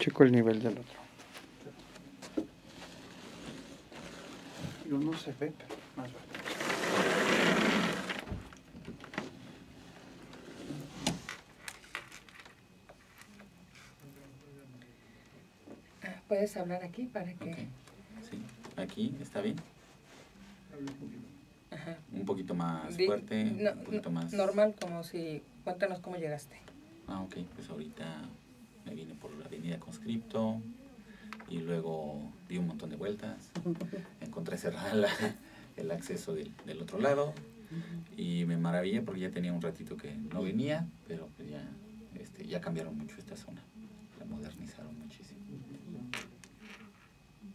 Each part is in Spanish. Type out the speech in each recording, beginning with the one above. Checo el nivel del otro. Y uno se ve, pero más vale. ¿Puedes hablar aquí para que...? Okay. Sí, aquí está bien. Ajá. Un poquito más fuerte, no, un poquito más... Normal, como si... Cuéntanos cómo llegaste. Ah, ok, pues ahorita me vine por la avenida Conscripto y luego di un montón de vueltas. Encontré cerrada el acceso del otro lado y me maravillé porque ya tenía un ratito que no venía, pero pues ya, ya cambiaron mucho esta zona, la modernizaron muchísimo.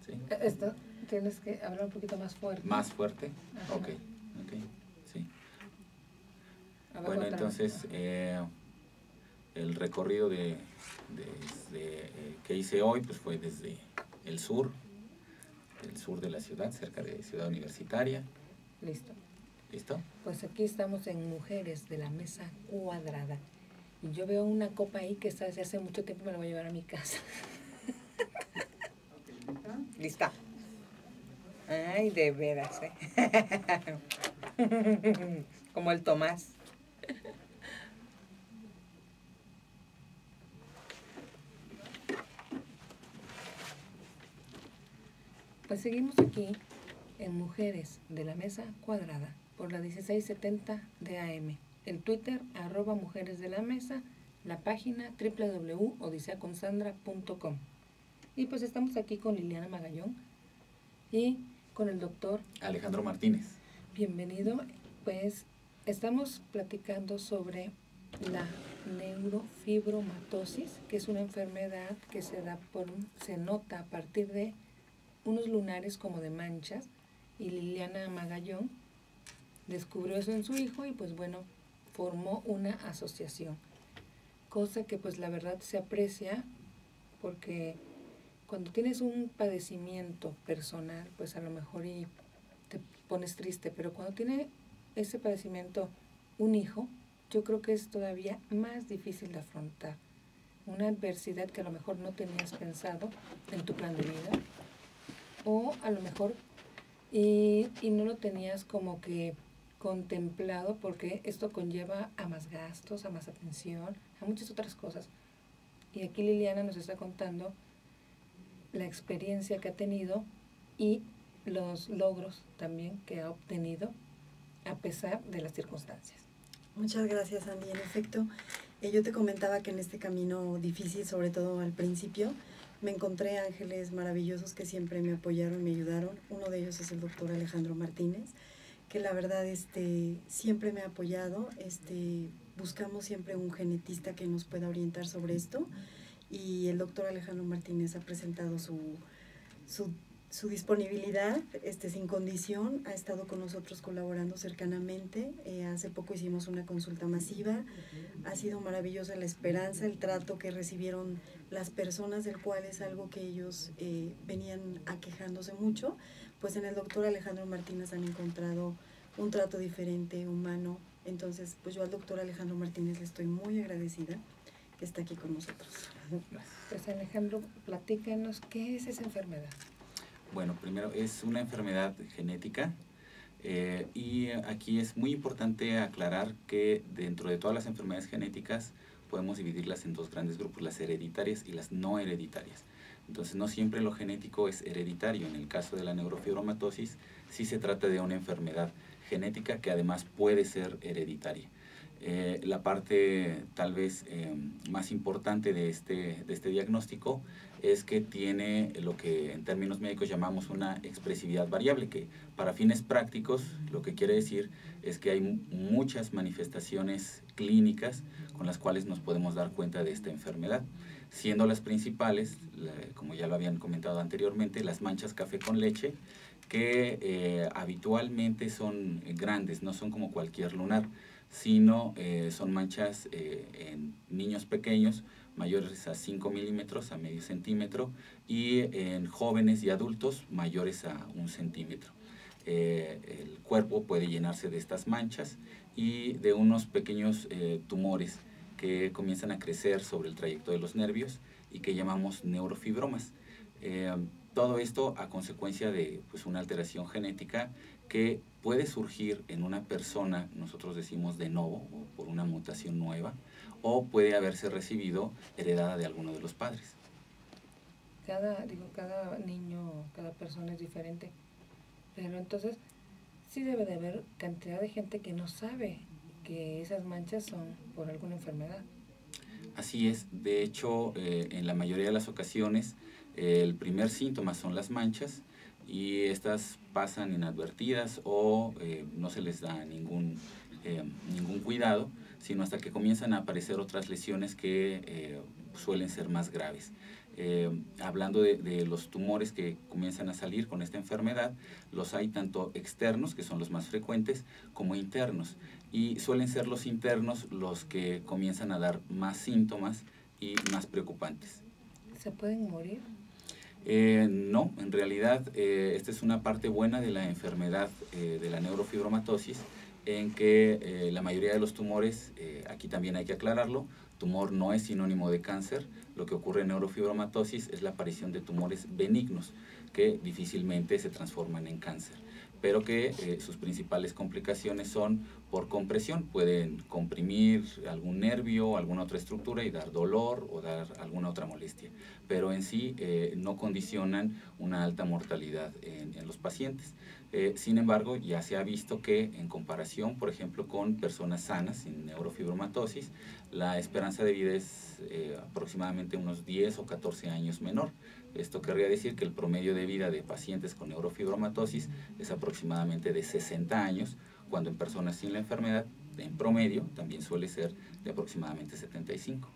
¿Sí? Esto tienes que hablar un poquito más fuerte. ¿Más fuerte? Ajá. Ok, ok, sí. Bueno, entonces el recorrido que hice hoy pues fue desde el sur de la ciudad, cerca de Ciudad Universitaria. Listo. ¿Listo? Pues aquí estamos en Mujeres de la Mesa Cuadrada. Y yo veo una copa ahí que está desde hace mucho tiempo, me la voy a llevar a mi casa. Lista. Ay, de veras, ¿eh? Como el Tomás. Pues seguimos aquí en Mujeres de la Mesa Cuadrada por la 1670 de AM. El Twitter, @mujeresdelamesa, la página www.odiseaconsandra.com. Y pues estamos aquí con Liliana Magallón y con el doctor Alejandro Martínez. Bienvenido. Pues estamos platicando sobre la neurofibromatosis, que es una enfermedad que se nota a partir de unos lunares como de manchas. Y Liliana Magallón descubrió eso en su hijo y pues bueno, formó una asociación. Cosa que pues la verdad se aprecia porque... Cuando tienes un padecimiento personal, pues a lo mejor y te pones triste, pero cuando tiene ese padecimiento un hijo, yo creo que es todavía más difícil de afrontar. Una adversidad que a lo mejor no tenías pensado en tu plan de vida, o a lo mejor y no lo tenías como que contemplado, porque esto conlleva a más gastos, a más atención, a muchas otras cosas. Y aquí Liliana nos está contando la experiencia que ha tenido y los logros también que ha obtenido a pesar de las circunstancias. Muchas gracias, Andy. En efecto, yo te comentaba que en este camino difícil, sobre todo al principio, me encontré ángeles maravillosos que siempre me apoyaron, me ayudaron. Uno de ellos es el doctor Alejandro Martínez, que la verdad siempre me ha apoyado. Buscamos siempre un genetista que nos pueda orientar sobre esto. Y el doctor Alejandro Martínez ha presentado su disponibilidad sin condición, ha estado con nosotros colaborando cercanamente. Hace poco hicimos una consulta masiva, ha sido maravillosa la esperanza, el trato que recibieron las personas, del cual es algo que ellos venían aquejándose mucho. Pues en el doctor Alejandro Martínez han encontrado un trato diferente, humano. Entonces, pues yo al doctor Alejandro Martínez le estoy muy agradecida que está aquí con nosotros. Pues Alejandro, platícanos, ¿qué es esa enfermedad? Bueno, primero, es una enfermedad genética y aquí es muy importante aclarar que dentro de todas las enfermedades genéticas podemos dividirlas en dos grandes grupos, las hereditarias y las no hereditarias. Entonces, no siempre lo genético es hereditario. En el caso de la neurofibromatosis, sí se trata de una enfermedad genética que además puede ser hereditaria. La parte tal vez más importante de este diagnóstico es que tiene lo que en términos médicos llamamos una expresividad variable, que para fines prácticos lo que quiere decir es que hay muchas manifestaciones clínicas con las cuales nos podemos dar cuenta de esta enfermedad, siendo las principales, como ya lo habían comentado anteriormente, las manchas café con leche, que habitualmente son grandes, no son como cualquier lunar, sino son manchas en niños pequeños mayores a 5 milímetros, a medio centímetro, y en jóvenes y adultos mayores a 1 centímetro. El cuerpo puede llenarse de estas manchas y de unos pequeños tumores que comienzan a crecer sobre el trayecto de los nervios y que llamamos neurofibromas. Todo esto a consecuencia de una alteración genética que puede surgir en una persona, nosotros decimos de novo, o por una mutación nueva, o puede haberse recibido heredada de alguno de los padres. Cada niño, cada persona es diferente, pero entonces sí debe de haber cantidad de gente que no sabe que esas manchas son por alguna enfermedad. Así es, de hecho, en la mayoría de las ocasiones, el primer síntoma son las manchas y estas pasan inadvertidas o no se les da ningún cuidado, sino hasta que comienzan a aparecer otras lesiones que suelen ser más graves. Hablando de los tumores que comienzan a salir con esta enfermedad, los hay tanto externos, que son los más frecuentes, como internos. Y suelen ser los internos los que comienzan a dar más síntomas y más preocupantes. ¿Se pueden morir? No, en realidad esta es una parte buena de la enfermedad de la neurofibromatosis, en que la mayoría de los tumores, aquí también hay que aclararlo, tumor no es sinónimo de cáncer. Lo que ocurre en neurofibromatosis es la aparición de tumores benignos que difícilmente se transforman en cáncer, pero que sus principales complicaciones son por compresión. Pueden comprimir algún nervio, alguna otra estructura y dar dolor o dar alguna otra molestia, pero en sí no condicionan una alta mortalidad en los pacientes. Sin embargo, ya se ha visto que en comparación, por ejemplo, con personas sanas sin neurofibromatosis, la esperanza de vida es aproximadamente unos 10 o 14 años menor. Esto querría decir que el promedio de vida de pacientes con neurofibromatosis es aproximadamente de 60 años, cuando en personas sin la enfermedad, en promedio, también suele ser de aproximadamente 75.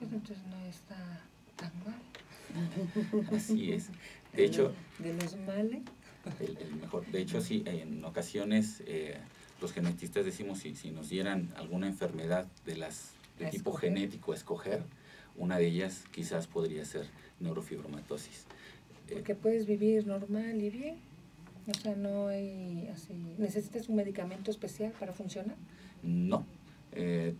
Pues entonces no está tan mal. Así es. De hecho... De los males... El mejor. De hecho, sí, en ocasiones los genetistas decimos si nos dieran alguna enfermedad de tipo genético a escoger, una de ellas quizás podría ser neurofibromatosis. Porque puedes vivir normal y bien, o sea, no hay así... ¿Necesitas un medicamento especial para funcionar? No,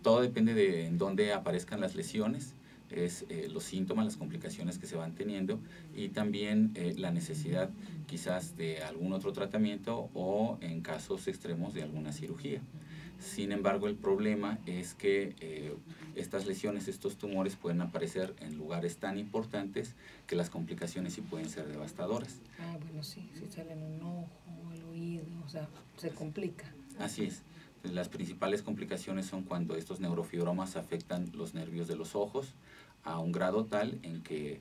todo depende de en dónde aparezcan las lesiones, es los síntomas, las complicaciones que se van teniendo y también la necesidad quizás de algún otro tratamiento o en casos extremos de alguna cirugía. Sin embargo, el problema es que estas lesiones, estos tumores pueden aparecer en lugares tan importantes que las complicaciones sí pueden ser devastadoras. Ah, bueno, sí, si salen un ojo, el oído, o sea, se complica. Así es. Las principales complicaciones son cuando estos neurofibromas afectan los nervios de los ojos a un grado tal en que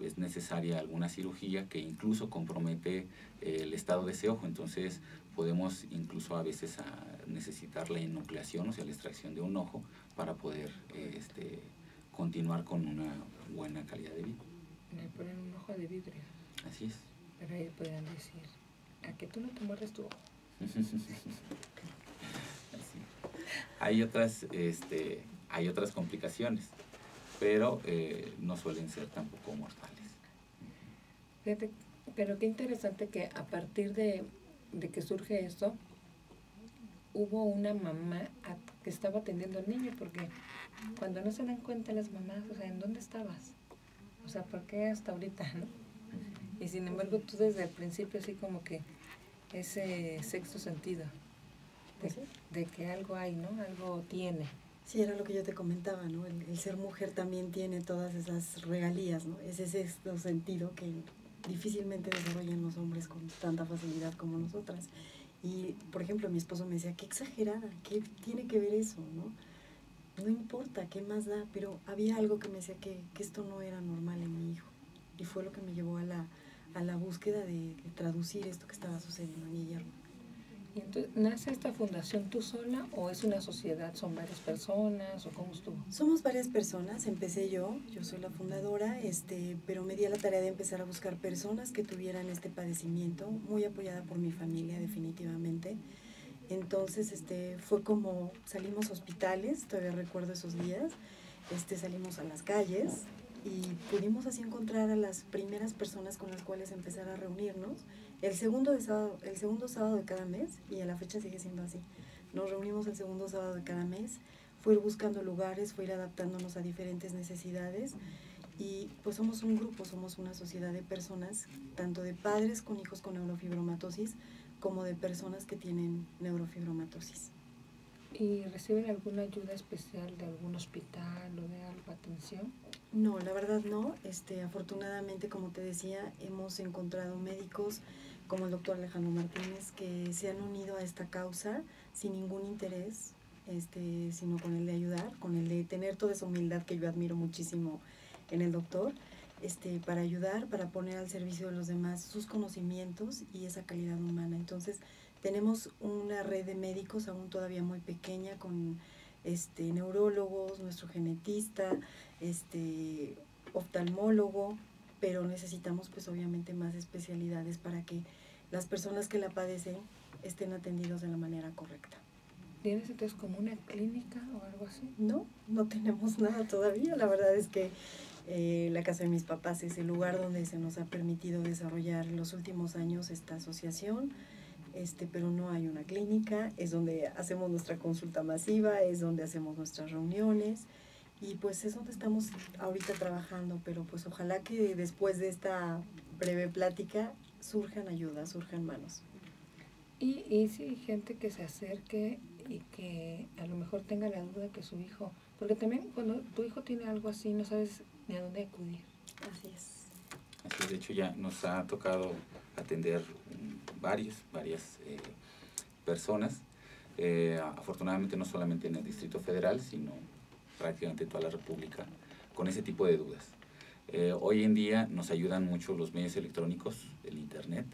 es necesaria alguna cirugía que incluso compromete el estado de ese ojo. Entonces podemos incluso a veces necesitar la enucleación, o sea, la extracción de un ojo para poder continuar con una buena calidad de vida. Le ponen un ojo de vidrio. Así es. Pero ahí pueden decir, a que tú no te mueres tu ojo. Hay otras complicaciones, pero no suelen ser tampoco mortales. Fíjate, pero qué interesante que a partir de que surge esto, hubo una mamá que estaba atendiendo al niño, porque cuando no se dan cuenta las mamás, o sea, ¿en dónde estabas? O sea, ¿por qué hasta ahorita, no? Y sin embargo, tú desde el principio así como que ese sexto sentido. De que algo hay, ¿no? Algo tiene. Sí, era lo que yo te comentaba, ¿no? El ser mujer también tiene todas esas regalías, ¿no? Es ese sexto sentido que difícilmente desarrollan los hombres con tanta facilidad como nosotras. Y, por ejemplo, mi esposo me decía, qué exagerada, ¿qué tiene que ver eso, no? No importa, ¿qué más da? Pero había algo que me decía que esto no era normal en mi hijo. Y fue lo que me llevó a la búsqueda de traducir esto que estaba sucediendo en Guillermo. ¿Y entonces nace esta fundación tú sola o es una sociedad? ¿Son varias personas o cómo estuvo? Somos varias personas, empecé yo soy la fundadora, pero me di a la tarea de empezar a buscar personas que tuvieran este padecimiento, muy apoyada por mi familia definitivamente. Entonces fue como salimos hospitales, todavía recuerdo esos días, salimos a las calles y pudimos así encontrar a las primeras personas con las cuales empezar a reunirnos. El segundo sábado de cada mes, y a la fecha sigue siendo así. Nos reunimos el segundo sábado de cada mes. fue ir buscando lugares, fue ir adaptándonos a diferentes necesidades. Y pues somos un grupo, somos una sociedad de personas, tanto de padres con hijos con neurofibromatosis, como de personas que tienen neurofibromatosis. ¿Y reciben alguna ayuda especial de algún hospital o de algo, atención? No, la verdad no. Afortunadamente, como te decía, hemos encontrado médicos como el doctor Alejandro Martínez que se han unido a esta causa sin ningún interés, sino con el de ayudar, con el de tener toda esa humildad que yo admiro muchísimo en el doctor, para ayudar, para poner al servicio de los demás sus conocimientos y esa calidad humana. Entonces, tenemos una red de médicos aún todavía muy pequeña con neurólogos, nuestro genetista, oftalmólogo, pero necesitamos pues obviamente más especialidades para que las personas que la padecen estén atendidos de la manera correcta. ¿Tienes entonces como una clínica o algo así? No, no tenemos nada todavía. La verdad es que la casa de mis papás es el lugar donde se nos ha permitido desarrollar en los últimos años esta asociación. Pero no hay una clínica, es donde hacemos nuestra consulta masiva, es donde hacemos nuestras reuniones y pues es donde estamos ahorita trabajando, pero pues ojalá que después de esta breve plática surjan ayudas, surjan manos. Y si gente que se acerque y que a lo mejor tenga la duda que su hijo, porque también cuando tu hijo tiene algo así no sabes ni a dónde acudir. Así es. Así, de hecho, ya nos ha tocado atender varias personas, afortunadamente no solamente en el Distrito Federal, sino prácticamente en toda la República, con ese tipo de dudas. Hoy en día nos ayudan mucho los medios electrónicos, el Internet,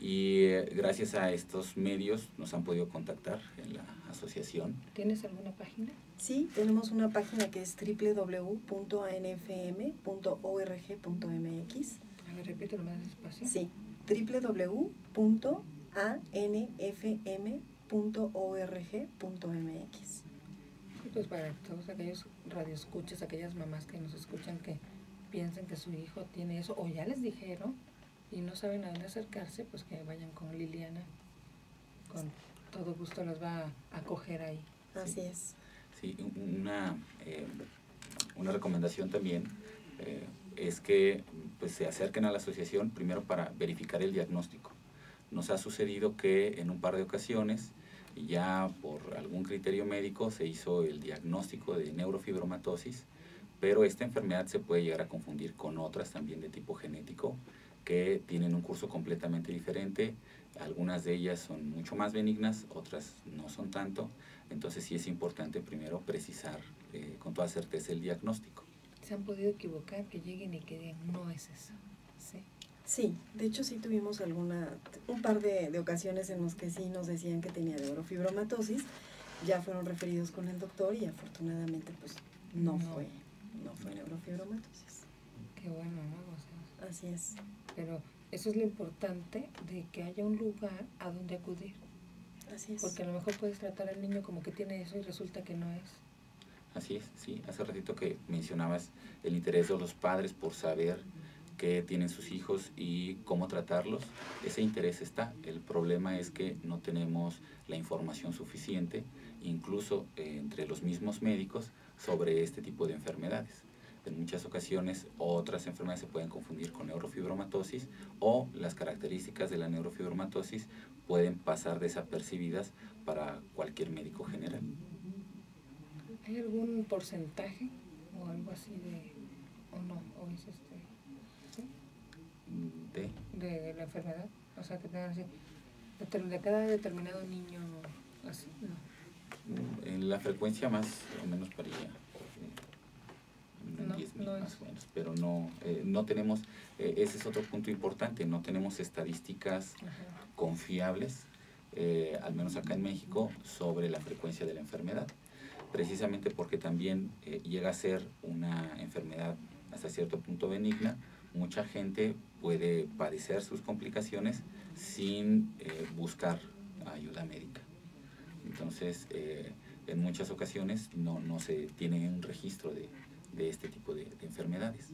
y gracias a estos medios nos han podido contactar en la asociación. ¿Tienes alguna página? Sí, tenemos una página que es www.anfm.org.mx. A ver, repítelo más despacio. Sí, www.anfm.org.mx. Pues para todos aquellos radioescuchas, aquellas mamás que nos escuchan que piensan que su hijo tiene eso, o ya les dijeron y no saben a dónde acercarse, pues que vayan con Liliana, con todo gusto los va a acoger ahí. Así es. Sí, una recomendación también es que pues, se acerquen a la asociación primero para verificar el diagnóstico. Nos ha sucedido que en un par de ocasiones, ya por algún criterio médico, se hizo el diagnóstico de neurofibromatosis, pero esta enfermedad se puede llegar a confundir con otras también de tipo genético, que tienen un curso completamente diferente. Algunas de ellas son mucho más benignas, otras no son tanto. Entonces sí es importante primero precisar con toda certeza el diagnóstico. ¿Se han podido equivocar, que lleguen y que digan, no es eso? Sí, sí, de hecho sí tuvimos un par de ocasiones en las que sí nos decían que tenía neurofibromatosis, ya fueron referidos con el doctor y afortunadamente pues no fue neurofibromatosis. Qué bueno, ¿no? O sea, así es. Pero eso es lo importante, de que haya un lugar a donde acudir. Así es. Porque a lo mejor puedes tratar al niño como que tiene eso y resulta que no es. Así es, sí. Hace ratito que mencionabas el interés de los padres por saber qué tienen sus hijos y cómo tratarlos. Ese interés está. El problema es que no tenemos la información suficiente, incluso entre los mismos médicos, sobre este tipo de enfermedades. En muchas ocasiones otras enfermedades se pueden confundir con neurofibromatosis o las características de la neurofibromatosis pueden pasar desapercibidas para cualquier médico general. ¿Hay algún porcentaje o algo así de, o no, o es ¿sí? de la enfermedad? O sea, que tengan así, de cada determinado niño, así, ¿no? En la frecuencia más o menos parecida. No, 10,000 no más o menos, pero no tenemos, ese es otro punto importante, no tenemos estadísticas confiables, al menos acá en México, sobre la frecuencia de la enfermedad, precisamente porque también llega a ser una enfermedad hasta cierto punto benigna. Mucha gente puede padecer sus complicaciones sin buscar ayuda médica. Entonces, en muchas ocasiones no se tiene un registro de este tipo de enfermedades.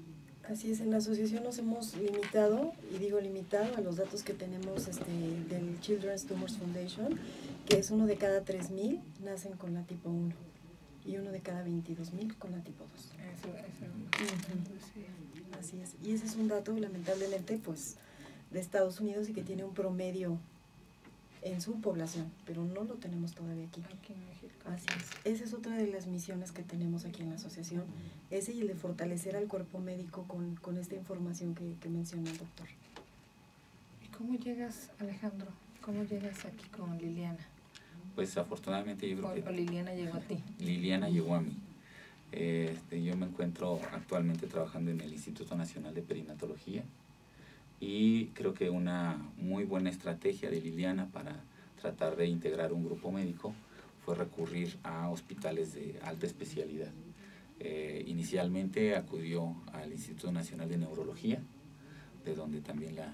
Así es, en la asociación nos hemos limitado, y digo limitado, a los datos que tenemos del Children's Tumors Foundation, que es 1 de cada 3,000 nacen con la tipo 1. y uno de cada 22,000 con la tipo 2. Eso. Así es. Y ese es un dato, lamentablemente, pues, de Estados Unidos y que tiene un promedio en su población, pero no lo tenemos todavía aquí. Aquí en México. Así es. Esa es otra de las misiones que tenemos aquí en la asociación, ese y el de fortalecer al cuerpo médico con esta información que mencionó el doctor. ¿Y cómo llegas, Alejandro? ¿Cómo llegas aquí con Liliana? Pues afortunadamente yo creo que... Liliana llegó a ti. Liliana llegó a mí. Yo me encuentro actualmente trabajando en el Instituto Nacional de Perinatología y creo que una muy buena estrategia de Liliana para tratar de integrar un grupo médico fue recurrir a hospitales de alta especialidad. Inicialmente acudió al Instituto Nacional de Neurología, de donde también la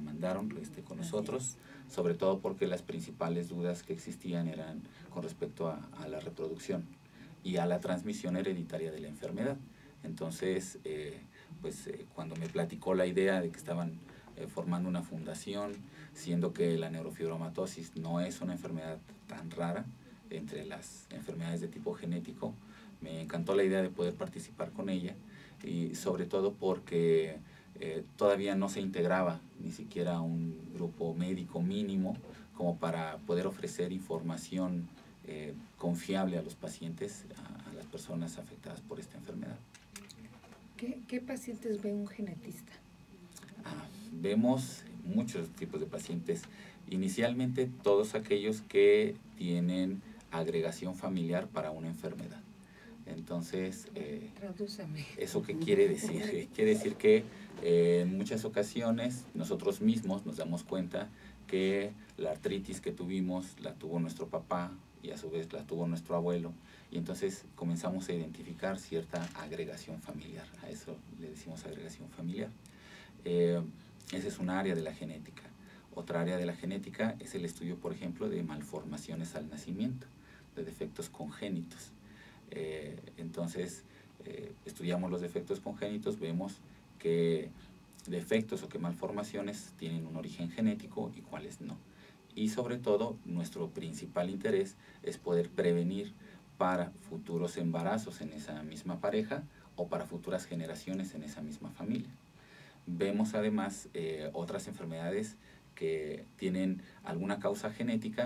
mandaron con nosotros, sobre todo porque las principales dudas que existían eran con respecto a la reproducción y a la transmisión hereditaria de la enfermedad. Entonces, cuando me platicó la idea de que estaban formando una fundación, siendo que la neurofibromatosis no es una enfermedad tan rara entre las enfermedades de tipo genético, me encantó la idea de poder participar con ella, y sobre todo porque... todavía no se integraba ni siquiera un grupo médico mínimo como para poder ofrecer información confiable a los pacientes, a las personas afectadas por esta enfermedad. ¿Qué pacientes ve un genetista? Vemos muchos tipos de pacientes. Inicialmente todos aquellos que tienen agregación familiar para una enfermedad. Entonces, ¿eso qué quiere decir? Quiere decir que en muchas ocasiones nosotros mismos nos damos cuenta que la artritis que tuvimos la tuvo nuestro papá y a su vez la tuvo nuestro abuelo, y entonces comenzamos a identificar cierta agregación familiar. A eso le decimos agregación familiar. Esa es un área de la genética. Otra área de la genética es el estudio, por ejemplo, de malformaciones al nacimiento, de defectos congénitos. Entonces, estudiamos los defectos congénitos, vemos qué defectos o qué malformaciones tienen un origen genético y cuáles no. Y sobre todo, nuestro principal interés es poder prevenir para futuros embarazos en esa misma pareja o para futuras generaciones en esa misma familia. Vemos además otras enfermedades que tienen alguna causa genética,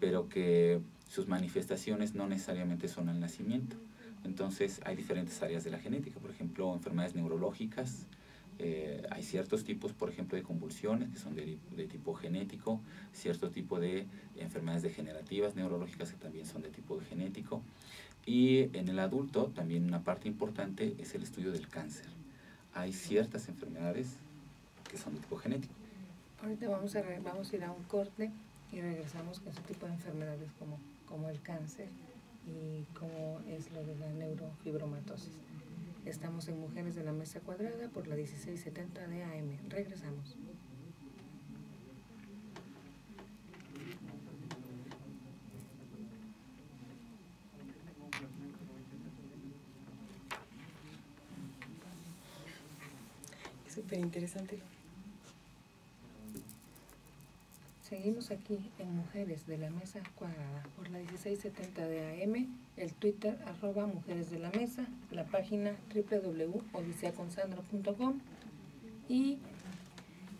pero que sus manifestaciones no necesariamente son al nacimiento. Entonces, hay diferentes áreas de la genética. Por ejemplo, enfermedades neurológicas. Hay ciertos tipos, por ejemplo, de convulsiones, que son de tipo genético. Cierto tipo de enfermedades degenerativas neurológicas, que también son de tipo genético. Y en el adulto, también una parte importante es el estudio del cáncer. Hay ciertas enfermedades que son de tipo genético. Ahorita vamos a ir a un corte y regresamos con ese tipo de enfermedades como el cáncer y como es lo de la neurofibromatosis. Estamos en Mujeres de la Mesa Cuadrada por la 1670 de AM. Regresamos. Es súper interesante. Seguimos aquí en Mujeres de la Mesa Cuadrada por la 1670 de AM, el Twitter @mujeresdelamesa, la página www.odiseaconsandra.com, y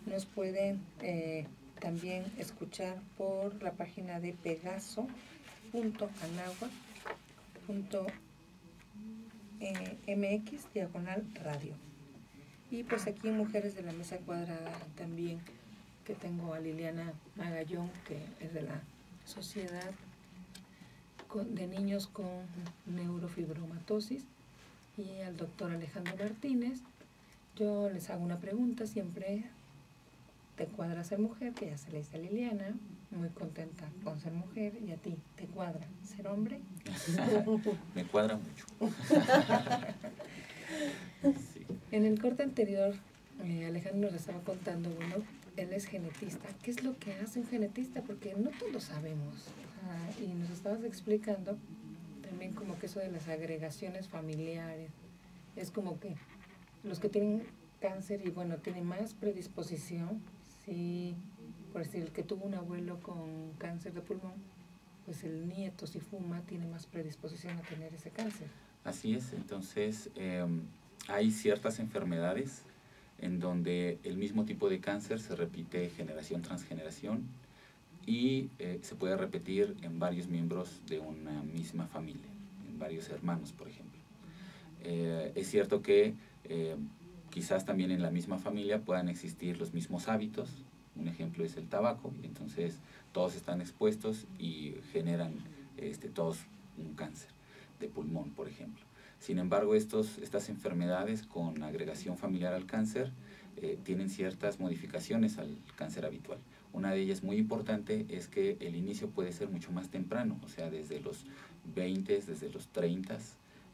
nos pueden también escuchar por la página de pegaso.anagua.mx/radio. Y pues aquí en Mujeres de la Mesa Cuadrada también que tengo a Liliana Magallón, que es de la Sociedad de Niños con Neurofibromatosis, y al doctor Alejandro Martínez. Yo les hago una pregunta, siempre te cuadra ser mujer, que ya se le dice a Liliana, muy contenta con ser mujer, y a ti, ¿te cuadra ser hombre? Me cuadra mucho. Sí. En el corte anterior, Alejandro nos estaba contando él es genetista. ¿Qué es lo que hace un genetista? Porque no todos sabemos. Y nos estabas explicando también como que eso de las agregaciones familiares. Es como que los que tienen cáncer y bueno, tienen más predisposición. Sí, por decir, el que tuvo un abuelo con cáncer de pulmón, pues el nieto, si fuma, tiene más predisposición a tener ese cáncer. Así es. Entonces hay ciertas enfermedades en donde el mismo tipo de cáncer se repite generación tras generación y se puede repetir en varios miembros de una misma familia, en varios hermanos, por ejemplo. Es cierto que quizás también en la misma familia puedan existir los mismos hábitos. Un ejemplo es el tabaco. Entonces todos están expuestos y generan todos un cáncer de pulmón, por ejemplo. Sin embargo, estas enfermedades con agregación familiar al cáncer tienen ciertas modificaciones al cáncer habitual. Una de ellas muy importante es que el inicio puede ser mucho más temprano, o sea, desde los 20, desde los 30,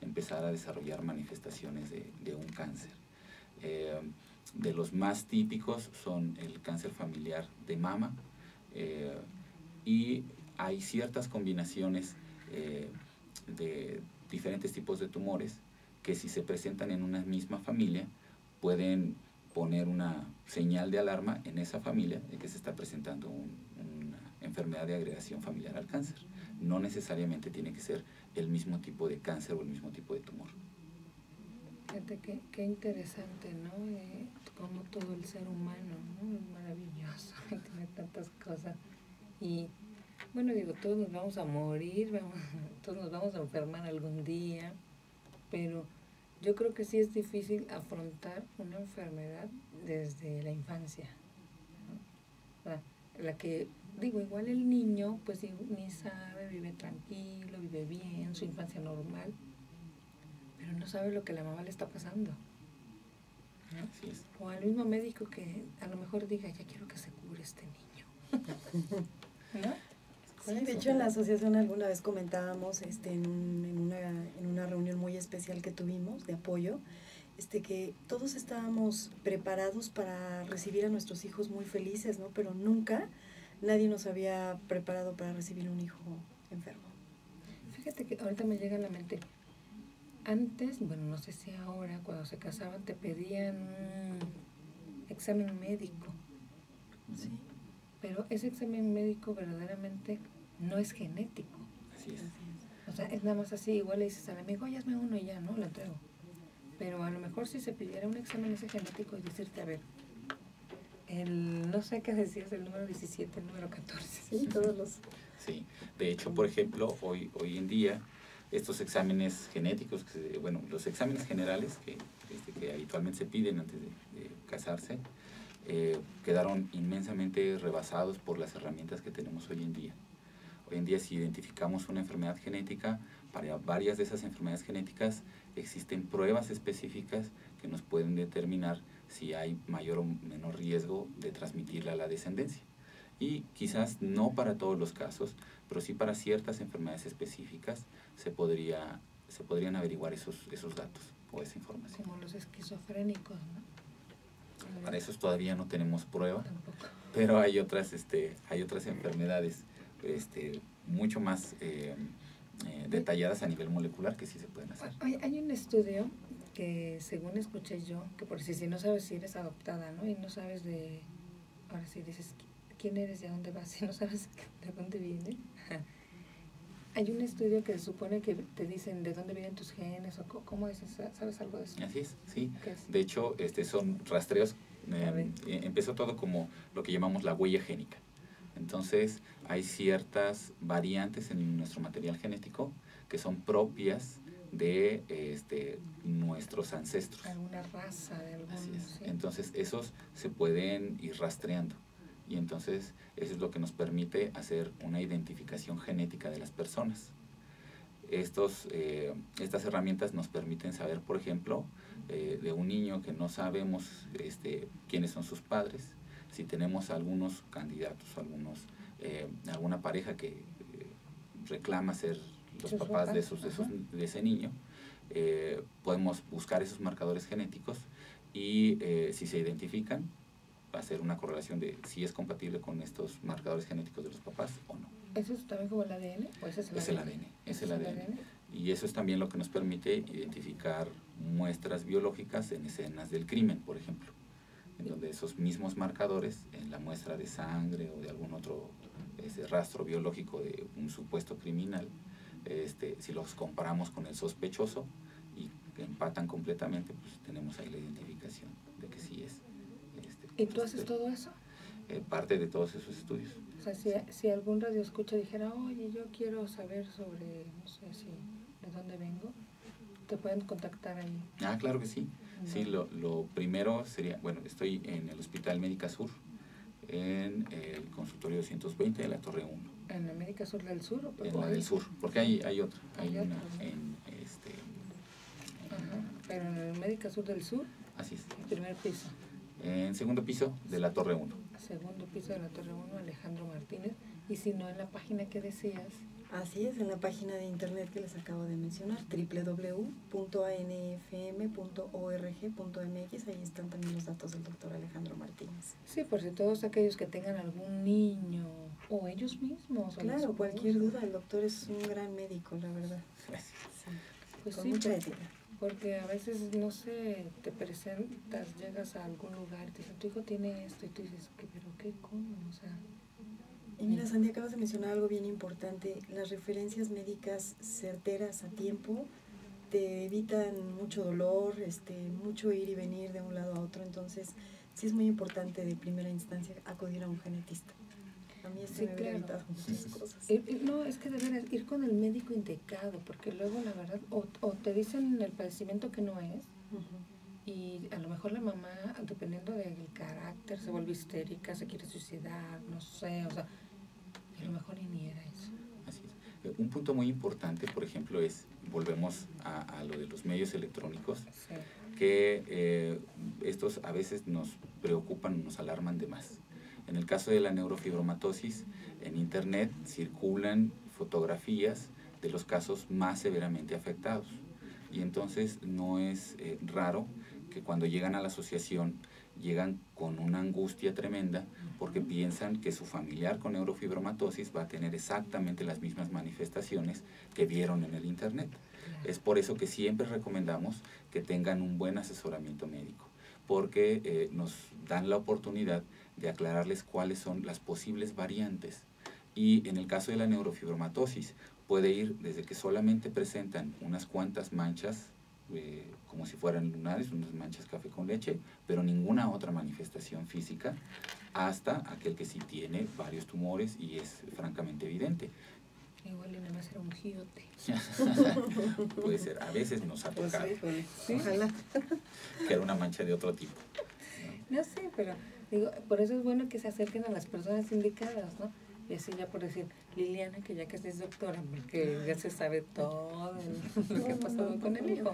empezar a desarrollar manifestaciones de un cáncer. De los más típicos son el cáncer familiar de mama y hay ciertas combinaciones de diferentes tipos de tumores que, si se presentan en una misma familia, pueden poner una señal de alarma en esa familia de que se está presentando una enfermedad de agregación familiar al cáncer. No necesariamente tiene que ser el mismo tipo de cáncer o el mismo tipo de tumor. Fíjate qué interesante, ¿no? Como todo el ser humano, ¿no? Es maravilloso, tiene tantas cosas. Y bueno, digo, todos nos vamos a morir, todos nos vamos a enfermar algún día, pero yo creo que sí es difícil afrontar una enfermedad desde la infancia, ¿no? La que, digo, igual el niño, pues ni sabe, vive tranquilo, vive bien, su infancia normal, pero no sabe lo que la mamá le está pasando, ¿no? Así es. O al mismo médico que a lo mejor diga, ya quiero que se cure este niño, ¿no? Sí, de hecho, en la asociación alguna vez comentábamos en una reunión muy especial que tuvimos de apoyo, que todos estábamos preparados para recibir a nuestros hijos muy felices, ¿no? Pero nunca nadie nos había preparado para recibir un hijo enfermo. Fíjate que ahorita me llega a la mente, antes, bueno, no sé si ahora, cuando se casaban te pedían un examen médico, ¿sí? Pero ese examen médico verdaderamente no es genético. Así es. O sea, es nada más así, igual le dices al amigo, oye, hazme uno y ya, ¿no? Lo traigo. Pero a lo mejor si se pidiera un examen ese genético y decirte, a ver, el no sé qué decías, el número 17, el número 14, ¿sí? Todos los... Sí, de hecho, por ejemplo, hoy en día, estos exámenes genéticos, bueno, los exámenes generales que habitualmente se piden antes de casarse, quedaron inmensamente rebasados por las herramientas que tenemos hoy en día. Hoy en día, si identificamos una enfermedad genética, para varias de esas enfermedades genéticas existen pruebas específicas que nos pueden determinar si hay mayor o menor riesgo de transmitirla a la descendencia. Y quizás no para todos los casos, pero sí para ciertas enfermedades específicas se podrían averiguar esos datos o esa información. Como los esquizofrénicos, ¿no? Para esos todavía no tenemos prueba, pero hay otras, enfermedades mucho más detalladas a nivel molecular que sí se pueden hacer. Hay un estudio que, según escuché yo, que por si no sabes si eres adoptada, ¿no? Y no sabes de... Ahora sí dices, ¿quién eres y a dónde vas? Si no sabes de dónde vienes. Hay un estudio que supone que te dicen de dónde vienen tus genes, o cómo es, ¿sabes algo de eso? Así es, sí. Es? De hecho, son rastreos. Empezó todo como lo que llamamos la huella génica. Entonces, hay ciertas variantes en nuestro material genético que son propias de nuestros ancestros. Alguna raza, de alguna. Así es. Sí. Entonces, esos se pueden ir rastreando. Y entonces eso es lo que nos permite hacer una identificación genética de las personas. Estas herramientas nos permiten saber, por ejemplo, de un niño que no sabemos quiénes son sus padres, si tenemos algunos candidatos, alguna pareja que reclama ser los papás de ese niño, podemos buscar esos marcadores genéticos y si se identifican, hacer una correlación de si es compatible con estos marcadores genéticos de los papás o no. ¿Eso es también como el ADN? ¿O ese es el ADN? Es el ADN. Y eso es también lo que nos permite identificar muestras biológicas en escenas del crimen, por ejemplo. en donde esos mismos marcadores en la muestra de sangre o de algún otro rastro biológico de un supuesto criminal, si los comparamos con el sospechoso y empatan completamente, pues tenemos ahí la identificación de que sí es. ¿Y tú haces todo eso? Parte de todos esos estudios. O sea, si algún radioescucha dijera, oye, yo quiero saber sobre, no sé si, de dónde vengo, ¿te pueden contactar ahí? Ah, claro que sí. No. Sí, lo primero sería, bueno, estoy en el Hospital Médica Sur, en el consultorio 220 de la Torre 1. ¿En la Médica Sur del Sur? En la del Sur, porque hay otra. Hay una en pero en el Médica Sur del Sur. Así es. En primer piso. En segundo piso de la Torre 1. Segundo piso de la Torre 1, Alejandro Martínez. Y si no, en la página que decías. Así es, en la página de internet que les acabo de mencionar, www.anfm.org.mx, ahí están también los datos del doctor Alejandro Martínez. Sí, por si todos aquellos que tengan algún niño o ellos mismos. Claro, cualquier duda, el doctor es un gran médico, la verdad. Gracias. Sí. Pues con mucha ética. Porque a veces, no sé, te presentas, llegas a algún lugar, te dicen, tu hijo tiene esto, y tú dices, ¿pero qué? ¿Cómo? O sea... Y mira, Sandy, acabas de mencionar algo bien importante. Las referencias médicas certeras a tiempo te evitan mucho dolor, mucho ir y venir de un lado a otro. Entonces, sí es muy importante de primera instancia acudir a un genetista. A mí sí, me hubiera evitado muchas cosas. No, es que de veras, ir con el médico indicado, porque luego, la verdad, o te dicen el padecimiento que no es, y a lo mejor la mamá, dependiendo del carácter, se vuelve histérica, se quiere suicidar, no sé, o sea... A lo mejor ni era eso. Así es. Un punto muy importante, por ejemplo, es, volvemos a lo de los medios electrónicos, sí, que estos a veces nos preocupan, nos alarman de más. En el caso de la neurofibromatosis, en internet circulan fotografías de los casos más severamente afectados. Y entonces no es raro que cuando llegan a la asociación, llegan con una angustia tremenda porque piensan que su familiar con neurofibromatosis va a tener exactamente las mismas manifestaciones que vieron en el internet. Es por eso que siempre recomendamos que tengan un buen asesoramiento médico, porque nos dan la oportunidad de aclararles cuáles son las posibles variantes. Y en el caso de la neurofibromatosis, puede ir desde que solamente presentan unas cuantas manchas, como si fueran lunares, unas manchas café con leche, pero ninguna otra manifestación física, hasta aquel que sí tiene varios tumores y es francamente evidente. Igual le va a ser un giote. Puede ser, a veces nos ha tocado. Pues sí, ojalá. Que era una mancha de otro tipo, ¿no? No sé, pero digo, por eso es bueno que se acerquen a las personas indicadas, ¿no? Y así ya, por decir, Liliana, que ya que es doctora, porque ya se sabe todo lo que ha pasado con el hijo.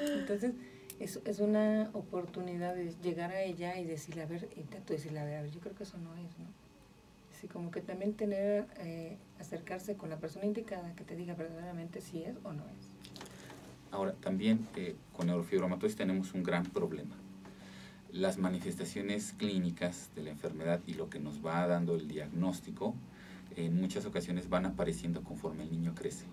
Entonces, es una oportunidad de llegar a ella y decirle, a ver, intento decirle, a ver, yo creo que eso no es, ¿no? Así como que también tener, acercarse con la persona indicada que te diga verdaderamente si es o no es. Ahora, también con neurofibromatosis tenemos un gran problema. Las manifestaciones clínicas de la enfermedad y lo que nos va dando el diagnóstico en muchas ocasiones van apareciendo conforme el niño crece.